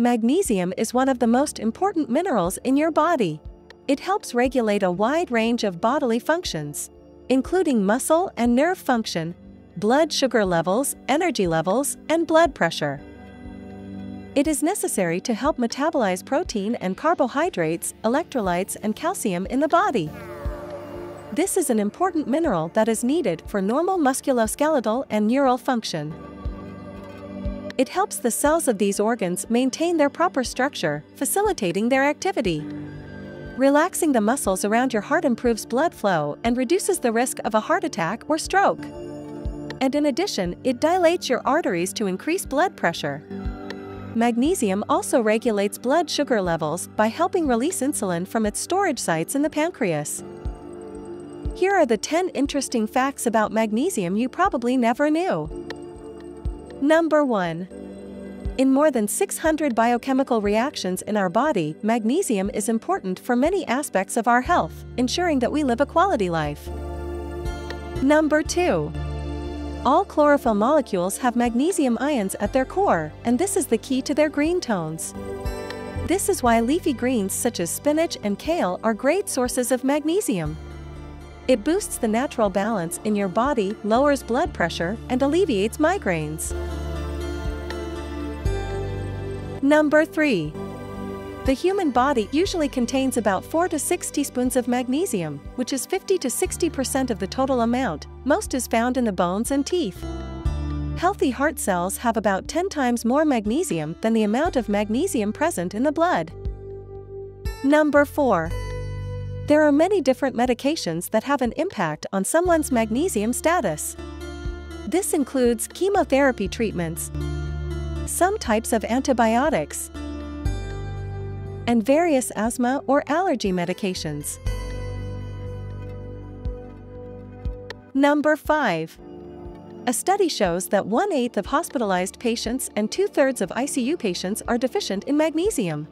Magnesium is one of the most important minerals in your body. It helps regulate a wide range of bodily functions, including muscle and nerve function, blood sugar levels, energy levels, and blood pressure. It is necessary to help metabolize protein and carbohydrates, electrolytes, and calcium in the body. This is an important mineral that is needed for normal musculoskeletal and neural function. It helps the cells of these organs maintain their proper structure, facilitating their activity. Relaxing the muscles around your heart improves blood flow and reduces the risk of a heart attack or stroke. And in addition, it dilates your arteries to increase blood pressure. Magnesium also regulates blood sugar levels by helping release insulin from its storage sites in the pancreas. Here are the 10 interesting facts about magnesium you probably never knew. Number 1. In more than 600 biochemical reactions in our body, magnesium is important for many aspects of our health, ensuring that we live a quality life. Number 2. All chlorophyll molecules have magnesium ions at their core, and this is the key to their green tones. This is why leafy greens such as spinach and kale are great sources of magnesium. It boosts the natural balance in your body, lowers blood pressure, and alleviates migraines. Number 3. The human body usually contains about 4 to 6 teaspoons of magnesium, which is 50 to 60% of the total amount. Most is found in the bones and teeth. Healthy heart cells have about 10 times more magnesium than the amount of magnesium present in the blood. Number 4. There are many different medications that have an impact on someone's magnesium status. This includes chemotherapy treatments, some types of antibiotics, and various asthma or allergy medications. Number 5. A study shows that 1/8 of hospitalized patients and 2/3 of ICU patients are deficient in magnesium.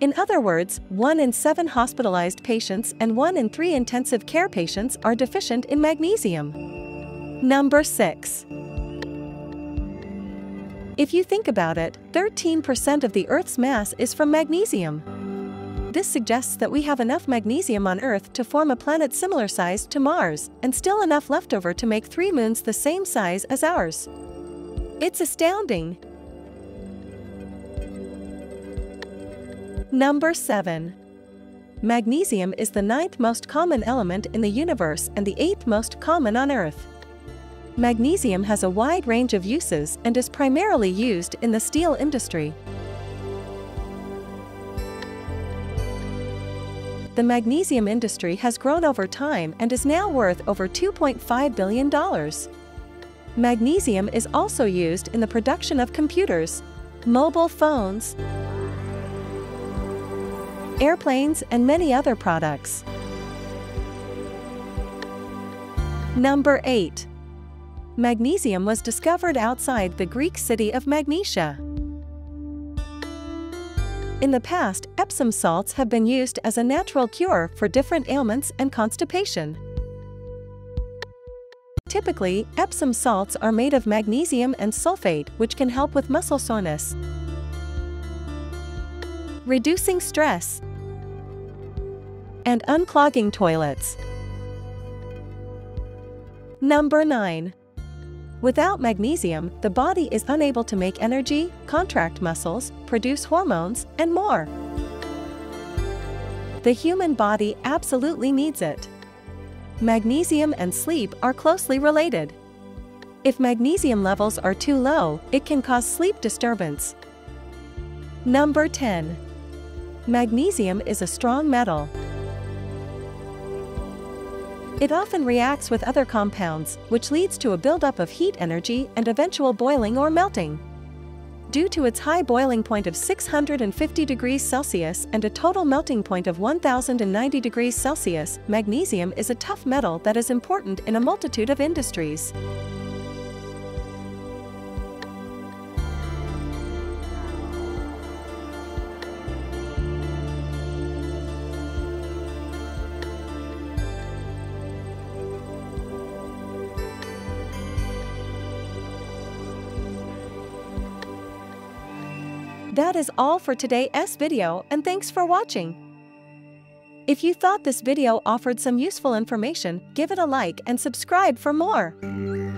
In other words, 1 in 7 hospitalized patients and 1 in 3 intensive care patients are deficient in magnesium. Number 6. If you think about it, 13% of the Earth's mass is from magnesium. This suggests that we have enough magnesium on Earth to form a planet similar size to Mars, and still enough left over to make 3 moons the same size as ours. It's astounding! Number 7. Magnesium is the 9th most common element in the universe and the 8th most common on Earth. Magnesium has a wide range of uses and is primarily used in the steel industry. The magnesium industry has grown over time and is now worth over $2.5 billion. Magnesium is also used in the production of computers, mobile phones, airplanes, and many other products. Number 8. Magnesium was discovered outside the Greek city of Magnesia. In the past, Epsom salts have been used as a natural cure for different ailments and constipation. Typically, Epsom salts are made of magnesium and sulfate, which can help with muscle soreness, reducing stress, and unclogging toilets. Number 9. Without magnesium, the body is unable to make energy, contract muscles, produce hormones, and more. The human body absolutely needs it. Magnesium and sleep are closely related. If magnesium levels are too low, it can cause sleep disturbance. Number 10. Magnesium is a strong metal. It often reacts with other compounds, which leads to a buildup of heat energy and eventual boiling or melting. Due to its high boiling point of 650 degrees Celsius and a total melting point of 1090 degrees Celsius, magnesium is a tough metal that is important in a multitude of industries. That is all for today's video, and thanks for watching. If you thought this video offered some useful information, give it a like and subscribe for more.